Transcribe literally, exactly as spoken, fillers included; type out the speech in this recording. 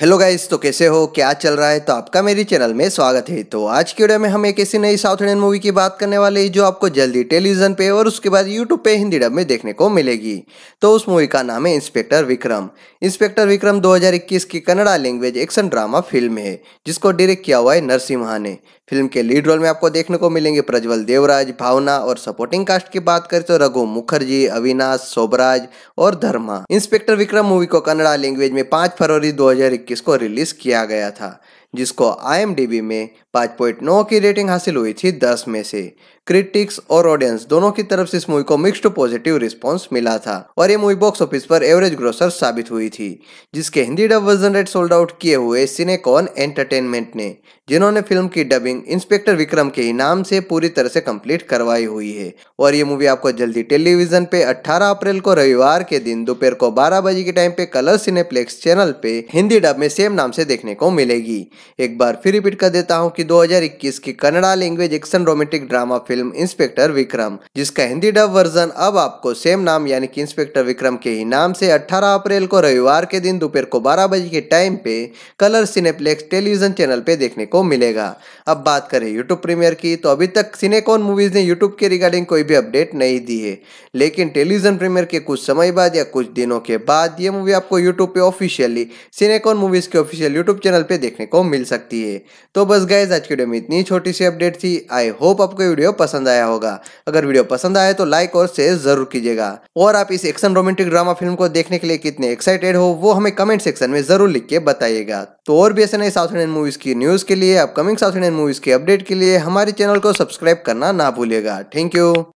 Hello guys, तो कैसे हो, क्या चल रहा है, तो आपका मेरी चैनल में स्वागत है। तो आज की वीडियो में हम एक ऐसी नई साउथ इंडियन मूवी की बात करने वाले हैं जो आपको जल्दी टेलीविजन पे और उसके बाद यूट्यूब पे हिंदी डब में देखने को मिलेगी। तो उस मूवी का नाम है इंस्पेक्टर विक्रम। इंस्पेक्टर विक्रम दो हज़ार इक्कीस की Kannada language action drama film है जिसको डायरेक्ट किया हुआ है नरसिम्हा ने। फिल्म के लीड रोल में आपको देखने को मिलेंगे प्रज्वल देवराज, भावना और सपोर्टिंग कास्ट की बात करें तो रघु मुखर्जी, अविनाश सोबराज और धर्मा। इंस्पेक्टर विक्रम मूवी को कन्नड़ा लैंग्वेज में पाँच फरवरी दो हज़ार इक्कीस को रिलीज किया गया था, जिसको आई एम डी बी में पाँच पॉइंट नौ की रेटिंग हासिल हुई थी दस में से। क्रिटिक्स और ऑडियंस दोनों की तरफ से इस मूवी को मिक्स्ड पॉजिटिव रिस्पांस मिला था और ये मूवी बॉक्स ऑफिस पर एवरेज ग्रोसर साबित हुई थी, जिसके Hindi dub version rights sold out किए हुए सिनेकॉन एंटरटेनमेंट ने, जिन्होंने फिल्म की डबिंग इंस्पेक्टर विक्रम के ही नाम से पूरी तरह से कंप्लीट करवाई हुई है। और ये मूवी आपको जल्दी टेलीविजन पे अट्ठारह अप्रैल को रविवार के दिन दोपहर को बारह बजे के टाइम पे कलर्स सिनेप्लेक्स चैनल पे हिंदी डब में सेम नाम से देखने को मिलेगी। एक बार फिर रिपीट कर देता हूँ कि दो हज़ार इक्कीस की Kannada language action romantic drama film inspector Vikram, जिसका हिंदी डब वर्जन अब आपको सेम नाम यानी कि इंस्पेक्टर विक्रम के ही नाम से अट्ठारह अप्रैल को रविवार के दिन दोपहर को बारह बजे के टाइम पे कलर सिनेप्लेक्स टेलीविजन चैनल पे देखने को मिलेगा। अब बात करें यूट्यूब प्रीमियर की, तो अभी तक सिनेकॉन मूवीज ने यूट्यूब के रिगार्डिंग कोई भी अपडेट नहीं दी है, लेकिन टेलीविजन प्रीमियर के कुछ समय बाद या कुछ दिनों के बाद ये मूवी आपको यूट्यूब पे ऑफिशियली सिनेकॉन मूवीज के ऑफिशियल यूट्यूब चैनल पे देखने को मिल सकती है। तो बस गाइस, आज की वीडियो में इतनी छोटी सी अपडेट थी। आई होप आपको वीडियो पसंद आया होगा। अगर वीडियो पसंद आया तो लाइक और शेयर जरूर कीजिएगा। और आप इस एक्शन रोमांटिक ड्रामा फिल्म को देखने के लिए कितने एक्साइटेड हो वो हमें कमेंट सेक्शन में जरूर लिख के बताइएगा। तो और भी ऐसे नए साउथ इंडियन मूवीज की न्यूज के लिए, अपकमिंग साउथ इंडियन मूवीज की अपडेट के लिए हमारे चैनल को सब्सक्राइब करना ना भूलिएगा। Thank you.